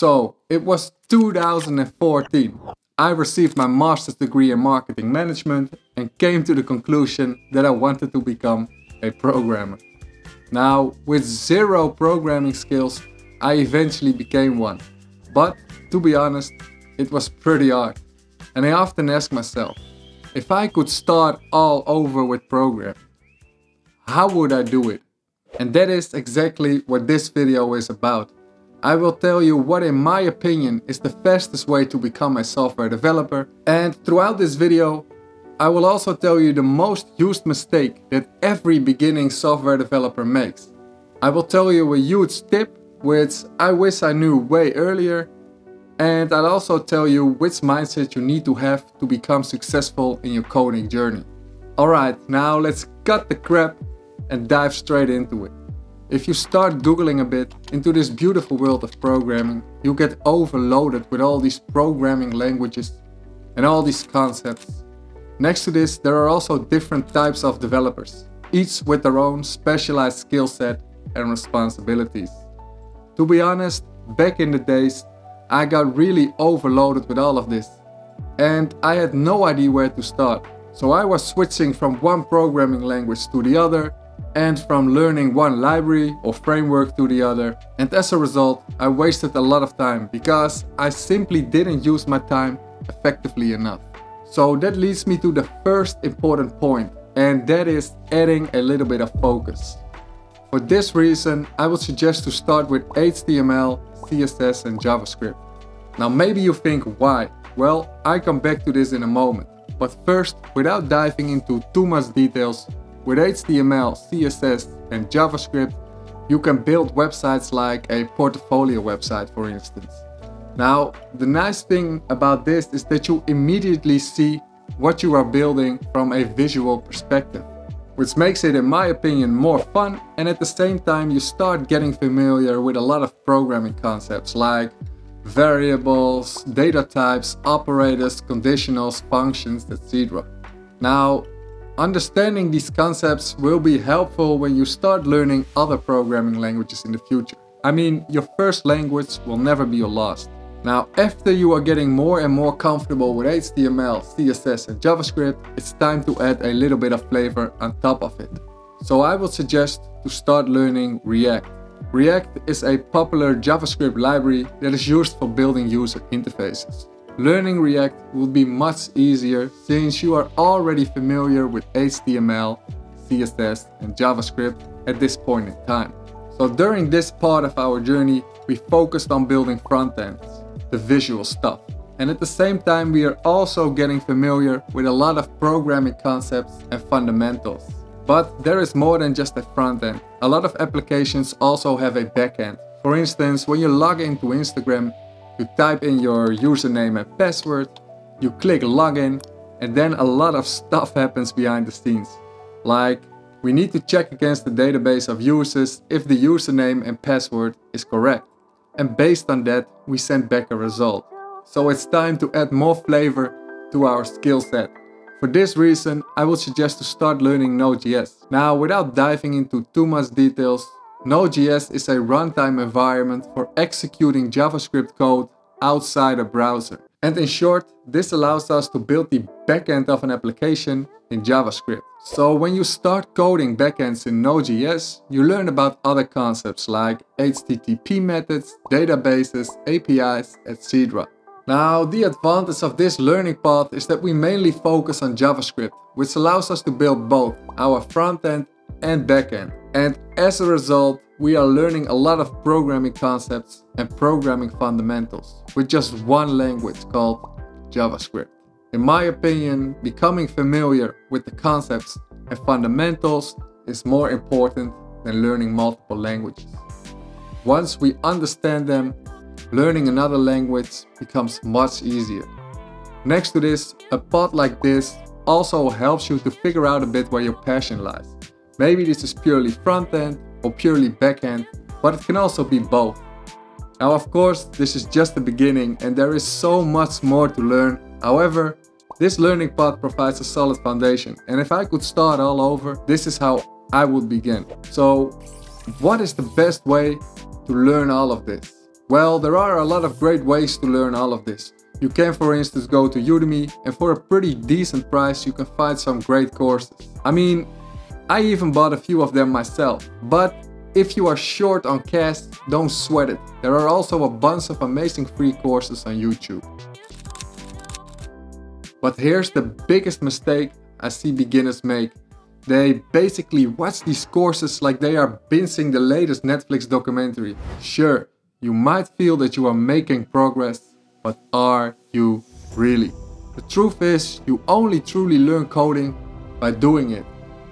So it was 2014. I received my master's degree in marketing management and came to the conclusion that I wanted to become a programmer. Now, with zero programming skills, I eventually became one. But to be honest, it was pretty hard. And I often ask myself, if I could start all over with programming, how would I do it? And that is exactly what this video is about. I will tell you what in my opinion is the fastest way to become a software developer, and throughout this video I will also tell you the most used mistake that every beginning software developer makes. I will tell you a huge tip which I wish I knew way earlier, and I'll also tell you which mindset you need to have to become successful in your coding journey. Alright, now let's cut the crap and dive straight into it. If you start googling a bit into this beautiful world of programming, you get overloaded with all these programming languages and all these concepts. Next to this, there are also different types of developers, each with their own specialized skill set and responsibilities. To be honest, back in the days, I got really overloaded with all of this, and I had no idea where to start. So I was switching from one programming language to the other, and from learning one library or framework to the other, and as a result I wasted a lot of time because I simply didn't use my time effectively enough. So that leads me to the first important point, and that is adding a little bit of focus. For this reason, I would suggest to start with HTML, CSS and JavaScript. Now maybe you think why? Well, I come back to this in a moment, but first, without diving into too much details, with HTML, CSS and JavaScript, you can build websites like a portfolio website, for instance. Now, the nice thing about this is that you immediately see what you are building from a visual perspective, which makes it, in my opinion, more fun, and at the same time you start getting familiar with a lot of programming concepts like variables, data types, operators, conditionals, functions, etc. Now, understanding these concepts will be helpful when you start learning other programming languages in the future. I mean, your first language will never be your last. Now, after you are getting more and more comfortable with HTML, CSS and JavaScript, it's time to add a little bit of flavor on top of it. So I would suggest to start learning React. React is a popular JavaScript library that is used for building user interfaces. Learning React will be much easier since you are already familiar with HTML, CSS and JavaScript at this point in time. So during this part of our journey, we focused on building front ends, the visual stuff. And at the same time, we are also getting familiar with a lot of programming concepts and fundamentals. But there is more than just a front end. A lot of applications also have a back end. For instance, when you log into Instagram, you type in your username and password, you click login, and then a lot of stuff happens behind the scenes. Like, we need to check against the database of users if the username and password is correct. And based on that, we send back a result. So it's time to add more flavor to our skill set. For this reason, I would suggest to start learning Node.js. Now, without diving into too much details, Node.js is a runtime environment for executing JavaScript code outside a browser. And in short, this allows us to build the backend of an application in JavaScript. So when you start coding backends in Node.js, you learn about other concepts like HTTP methods, databases, APIs, etc. Now, the advantage of this learning path is that we mainly focus on JavaScript, which allows us to build both our front-end and backend. And as a result, we are learning a lot of programming concepts and programming fundamentals with just one language called JavaScript. In my opinion, becoming familiar with the concepts and fundamentals is more important than learning multiple languages. Once we understand them, learning another language becomes much easier. Next to this, a pod like this also helps you to figure out a bit where your passion lies. Maybe this is purely front-end or purely back-end, but it can also be both. Now of course, this is just the beginning and there is so much more to learn. However, this learning path provides a solid foundation, and if I could start all over, this is how I would begin. So what is the best way to learn all of this? Well, there are a lot of great ways to learn all of this. You can, for instance, go to Udemy, and for a pretty decent price you can find some great courses. I mean, I even bought a few of them myself. But if you are short on cash, don't sweat it. There are also a bunch of amazing free courses on YouTube. But here's the biggest mistake I see beginners make. They basically watch these courses like they are binging the latest Netflix documentary. Sure, you might feel that you are making progress, but are you really? The truth is, you only truly learn coding by doing it.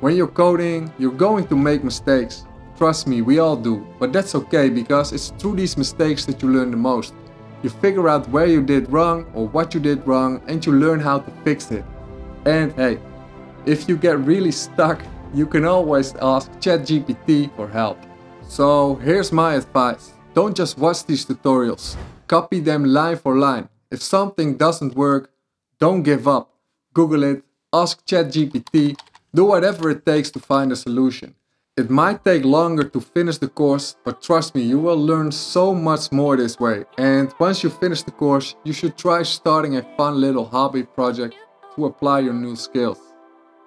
When you're coding, you're going to make mistakes. Trust me, we all do. But that's okay, because it's through these mistakes that you learn the most. You figure out where you did wrong or what you did wrong, and you learn how to fix it. And hey, if you get really stuck, you can always ask ChatGPT for help. So here's my advice. Don't just watch these tutorials. Copy them line for line. If something doesn't work, don't give up. Google it, ask ChatGPT, do whatever it takes to find a solution. It might take longer to finish the course, but trust me, you will learn so much more this way. And once you finish the course, you should try starting a fun little hobby project to apply your new skills.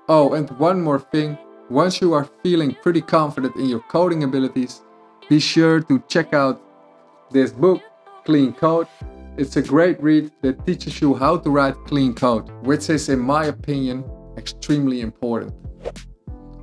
Oh, and one more thing. Once you are feeling pretty confident in your coding abilities, be sure to check out this book, Clean Code. It's a great read that teaches you how to write clean code, which is, in my opinion, extremely important.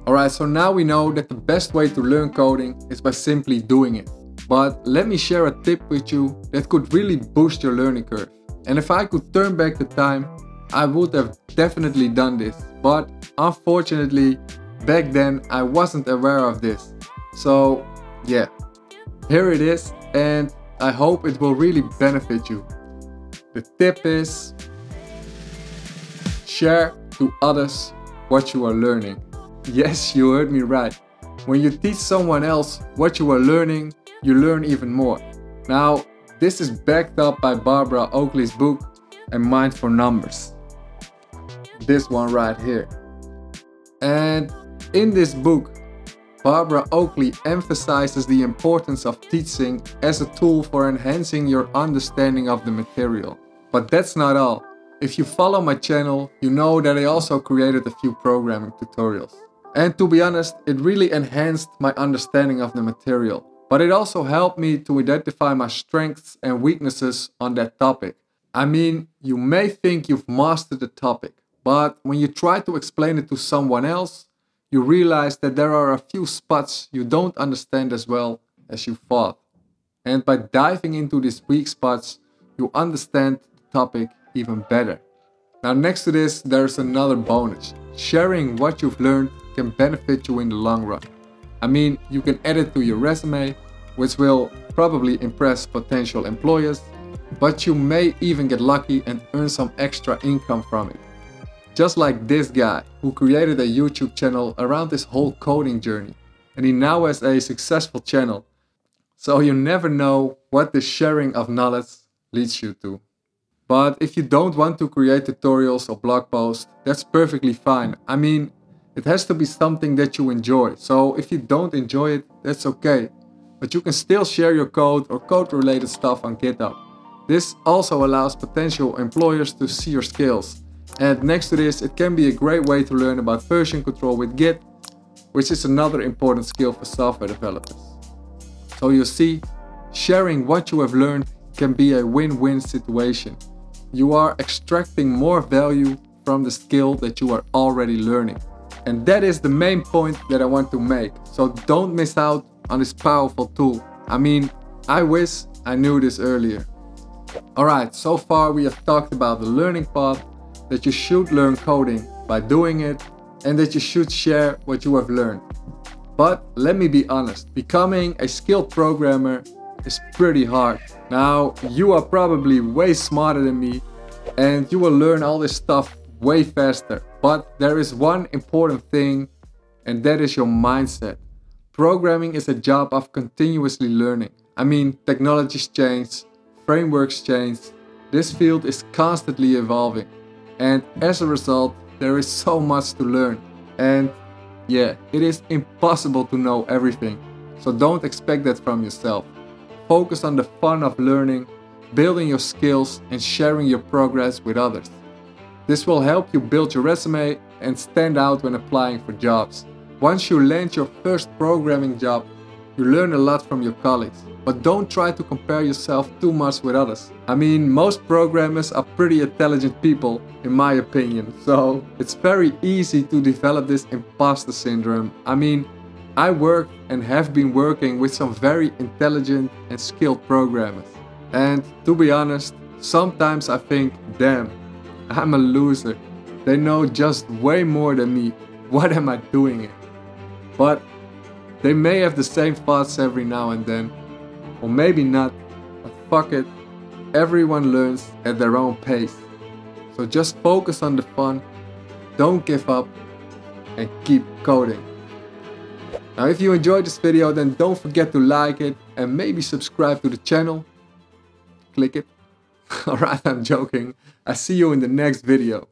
Alright, so now we know that the best way to learn coding is by simply doing it. But let me share a tip with you that could really boost your learning curve. And if I could turn back the time, I would have definitely done this. But unfortunately, back then I wasn't aware of this. So yeah, here it is, and I hope it will really benefit you. The tip is: share to others what you are learning. Yes, you heard me right. When you teach someone else what you are learning, you learn even more. Now, this is backed up by Barbara Oakley's book, A Mind for Numbers. This one right here. And in this book, Barbara Oakley emphasizes the importance of teaching as a tool for enhancing your understanding of the material. But that's not all. If you follow my channel, you know that I also created a few programming tutorials. And to be honest, it really enhanced my understanding of the material. But it also helped me to identify my strengths and weaknesses on that topic. I mean, you may think you've mastered the topic, but when you try to explain it to someone else, you realize that there are a few spots you don't understand as well as you thought. And by diving into these weak spots, you understand the topic even better. Now, next to this, there's another bonus. Sharing what you've learned can benefit you in the long run. I mean, you can add it to your resume, which will probably impress potential employers, but you may even get lucky and earn some extra income from it. Just like this guy, who created a YouTube channel around this whole coding journey, and he now has a successful channel. So you never know what the sharing of knowledge leads you to. But if you don't want to create tutorials or blog posts, that's perfectly fine. I mean, it has to be something that you enjoy. So if you don't enjoy it, that's okay. But you can still share your code or code-related stuff on GitHub. This also allows potential employers to see your skills. And next to this, it can be a great way to learn about version control with Git, which is another important skill for software developers. So you see, sharing what you have learned can be a win-win situation. You are extracting more value from the skill that you are already learning. And that is the main point that I want to make. So don't miss out on this powerful tool. I mean, I wish I knew this earlier. Alright, so far we have talked about the learning path, that you should learn coding by doing it, and that you should share what you have learned. But let me be honest, becoming a skilled programmer is pretty hard. Now, you are probably way smarter than me, and you will learn all this stuff way faster. But there is one important thing, and that is your mindset. Programming is a job of continuously learning. I mean, technologies change, frameworks change, this field is constantly evolving. And as a result, there is so much to learn. And yeah, it is impossible to know everything. So don't expect that from yourself. Focus on the fun of learning, building your skills, and sharing your progress with others. This will help you build your resume and stand out when applying for jobs. Once you land your first programming job, you learn a lot from your colleagues, but don't try to compare yourself too much with others. I mean, most programmers are pretty intelligent people, in my opinion, so it's very easy to develop this imposter syndrome. I mean, I work and have been working with some very intelligent and skilled programmers. And to be honest, sometimes I think, damn, I'm a loser. They know just way more than me. What am I doing here? But they may have the same thoughts every now and then, or maybe not, but fuck it, everyone learns at their own pace. So just focus on the fun, don't give up, and keep coding. Now if you enjoyed this video, then don't forget to like it and maybe subscribe to the channel. Click it. Alright, I'm joking. I see you in the next video.